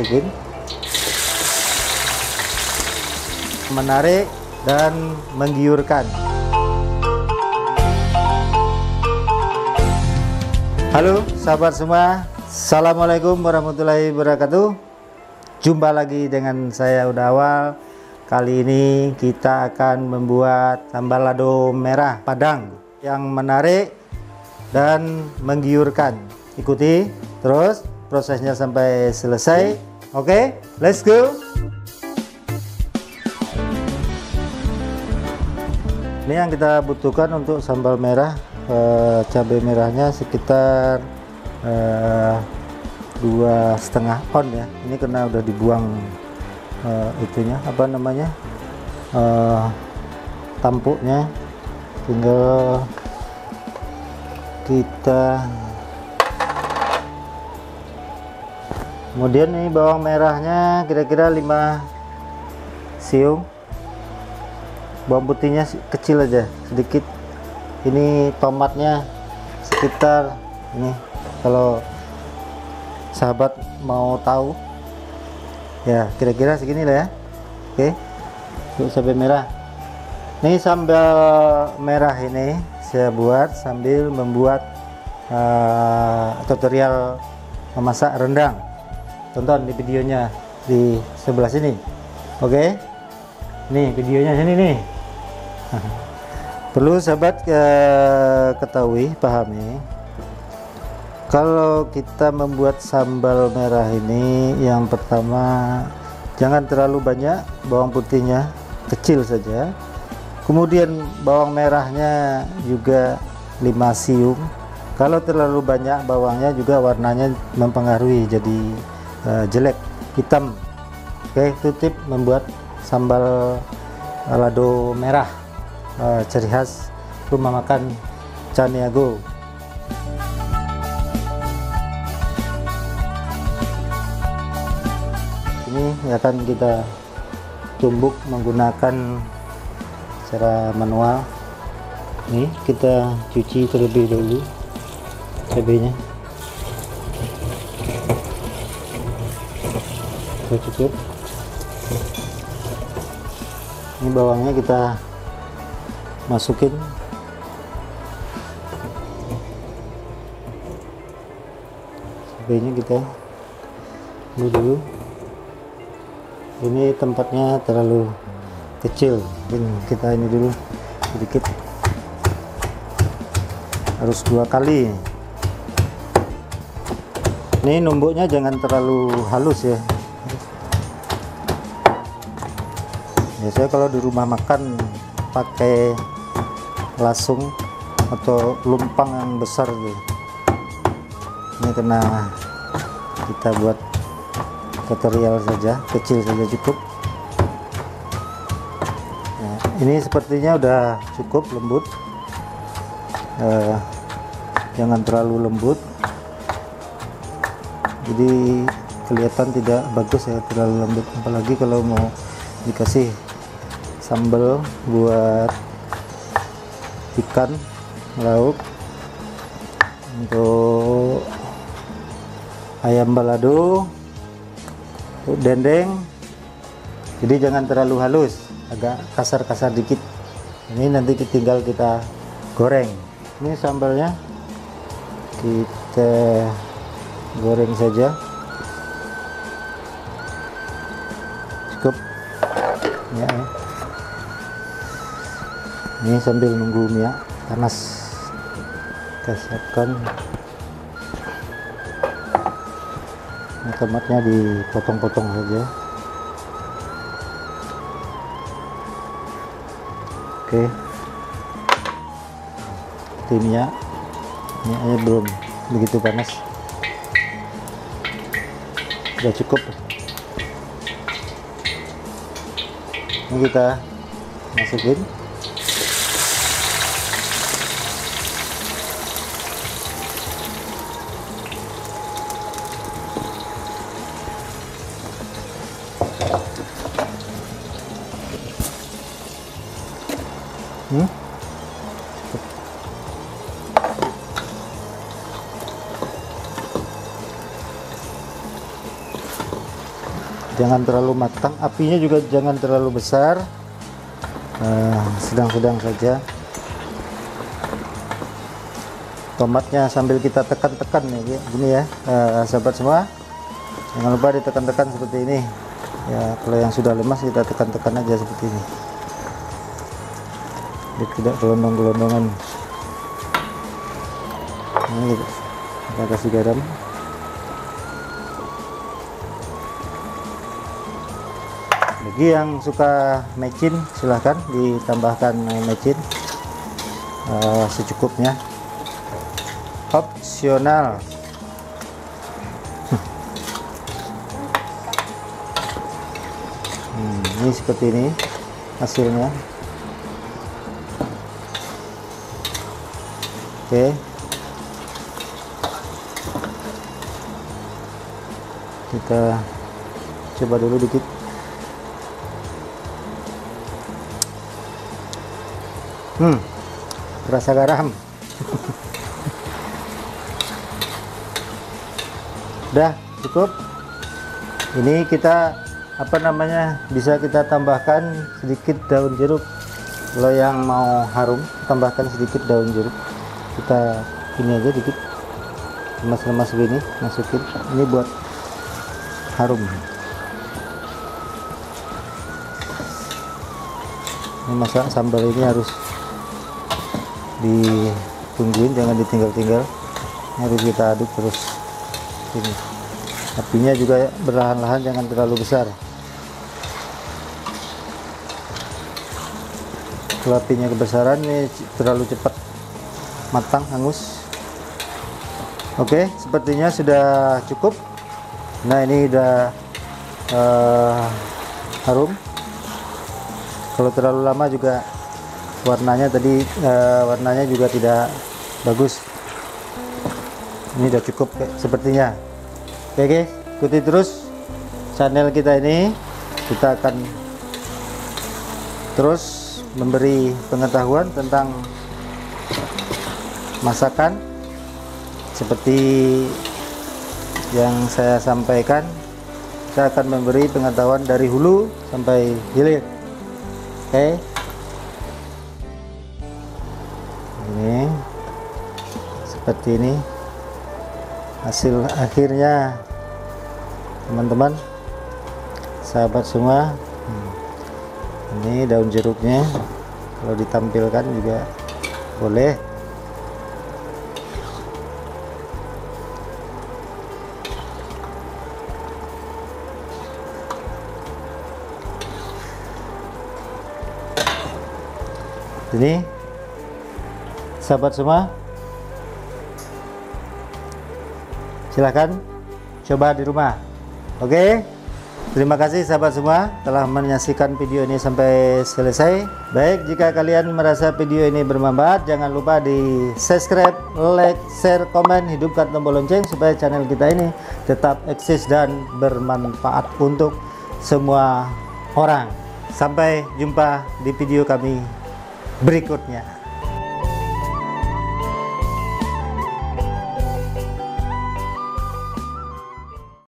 masukin, menarik dan menggiurkan. Halo sahabat semua, assalamualaikum warahmatullahi wabarakatuh. Jumpa lagi dengan saya Uda Awal. Kali ini kita akan membuat sambal lado merah Padang yang menarik dan menggiurkan. Ikuti terus prosesnya sampai selesai. Oke, let's go. Ini yang kita butuhkan untuk sambal merah, cabai merahnya sekitar 2,5 on ya. Ini karena udah dibuang itunya, apa namanya, tampuknya, tinggal kita. Kemudian ini bawang merahnya kira-kira 5 siung, bawang putihnya kecil aja sedikit. Ini tomatnya sekitar ini, kalau sahabat mau tahu ya, kira-kira segini lah ya. Oke, untuk cabai merah ini, sambal merah ini saya buat sambil membuat tutorial memasak rendang. Tonton di videonya di sebelah sini. Oke, nih videonya sini nih. Perlu sahabat ketahui, pahami, kalau kita membuat sambal merah ini, yang pertama jangan terlalu banyak, bawang putihnya kecil saja, kemudian bawang merahnya juga 5 siung. Kalau terlalu banyak bawangnya juga warnanya mempengaruhi, jadi jelek, hitam. Oke, itu tip membuat sambal lado merah, ciri khas rumah makan Chaniago. Ini akan kita tumbuk menggunakan cara manual. Ini kita cuci terlebih dahulu cabainya, cukup. Ini bawangnya kita masukin. Cabainya kita dulu. Ini tempatnya terlalu kecil, kita ini dulu sedikit, harus 2 kali. Ini numbuknya jangan terlalu halus ya. Biasanya kalau di rumah makan pakai lasung atau lumpang yang besar tuh. Ini kena kita buat tutorial saja, kecil saja cukup. Nah, ini sepertinya udah cukup lembut, jangan terlalu lembut, jadi kelihatan tidak bagus ya terlalu lembut, apalagi kalau mau dikasih sambal buat ikan lauk, untuk ayam balado, dendeng. Jadi jangan terlalu halus, agak kasar-kasar dikit. Ini nanti tinggal kita goreng. Ini sambalnya kita goreng saja, cukup ya. Ini sambil nunggu minyak panas, kita siapkan. Nah, tomatnya dipotong-potong saja. Oke, timnya minyaknya belum begitu panas, sudah cukup. Ini kita masukin. jangan terlalu matang, apinya juga jangan terlalu besar, sedang-sedang saja. Tomatnya sambil kita tekan-tekan ya, gini ya, sahabat semua, jangan lupa ditekan-tekan seperti ini ya. Kalau yang sudah lemas kita tekan-tekan aja seperti ini, jadi tidak gelondong-gelondongan. Nah, gitu. Kita kasih garam. Bagi yang suka mecin silahkan ditambahkan mecin secukupnya, opsional. Ini seperti ini hasilnya. Oke. Kita coba dulu dikit. Rasa garam. Udah cukup. Ini kita bisa kita tambahkan sedikit daun jeruk. Kalau yang mau harum tambahkan sedikit daun jeruk. Kita ini aja dikit, lemas-lemas begini, masukin. Ini buat harum. Ini masak sambal ini harus ditungguin, jangan ditinggal-tinggal, harus kita aduk terus. Ini apinya juga berlahan-lahan, jangan terlalu besar. Kalau apinya kebesaran ini terlalu cepat matang, hangus. Oke, sepertinya sudah cukup. Nah, ini udah harum. Kalau terlalu lama juga warnanya juga tidak bagus. Ini udah cukup sepertinya. Oke guys, ikuti terus channel kita ini, kita akan terus memberi pengetahuan tentang masakan seperti yang saya sampaikan. Saya akan memberi pengetahuan dari hulu sampai hilir. Oke. Ini seperti ini hasil akhirnya, teman-teman, sahabat semua. Ini daun jeruknya, kalau ditampilkan juga boleh. Ini sahabat semua, silahkan coba di rumah. Oke, terima kasih sahabat semua telah menyaksikan video ini sampai selesai. Baik, jika kalian merasa video ini bermanfaat, jangan lupa di subscribe, like, share, komen, hidupkan tombol lonceng supaya channel kita ini tetap eksis dan bermanfaat untuk semua orang. Sampai jumpa di video kami berikutnya.